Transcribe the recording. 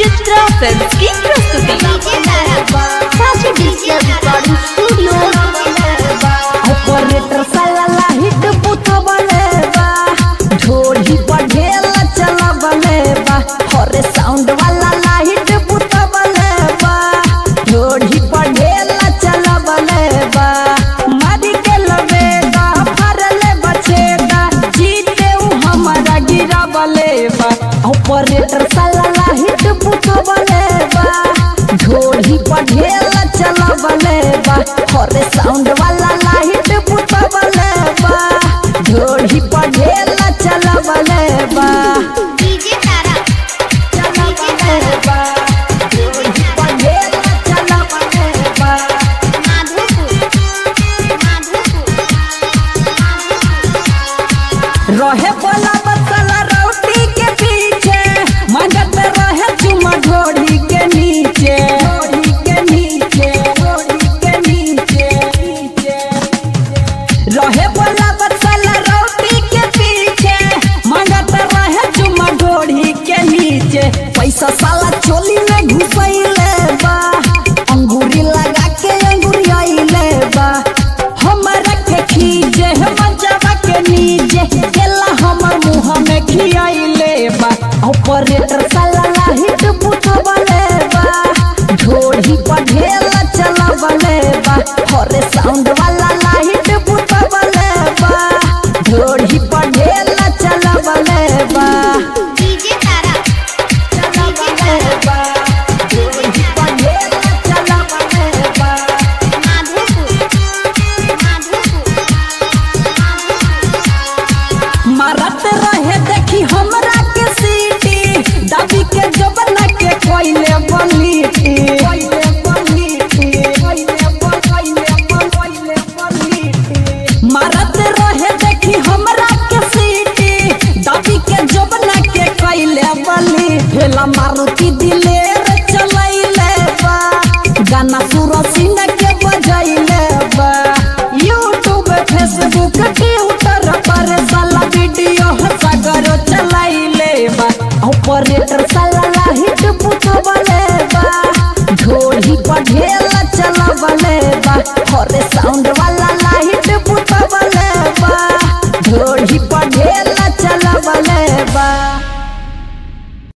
Chitra films की operator साला light पुता बलेबा ढोली पर ढेला चला बलेबा हरे साउंड वाला लाहिट पुता बलेबा ढोली पर ढेला चला बलेबा डीजे तारा चला बलेबा ढोली पर ढेला चला बलेबा माधुपुर रहे वाला बसला राउटी के पीछे मगन रहे चुमा ढोड़ी के नीचे ढोड़ी के नीचे ढोड़ी के नीचे रहे बोला बसला रोटी के पीछे मगन रहे चुमा ढोड़ी के नीचे पैसा साला चोली में घुसैले बा अंगूरी लगा के अंगूरी आइले बा हमरा के खीजे मजावा के नीचे केला हमर मुंह में खियाइले बा ऑपरेटर साला लाहिट पुता बलेबा ढोली पर ढेला चला बलेबा हरे साउंड वाला लाहिट पुता बलेबा ढोली पर ढेला चला बलेबा डीजे तारा चला बलेबा ढोली पर ढेला चला बलेबा माधुपुर मारत रहे देखी हमरा दादी के जबना के कोइले बनीटी कोइले बनीटी कोइले कोइले कोइले बनीटी मारत रहे देखी हमरा के सीटी दादी के जबना के कोइले बनी भेला मारुति दिलेर चलैले बा गाना सुरो सिंह के बजैले बा यूट्यूब फेसबुक ट्विटर पर साला वीडियो सागर चलैले बा ऑपरेटर साला लाहिट पुता बलेबा ढोली पर ढेला चला बलेबा हरे साउंड।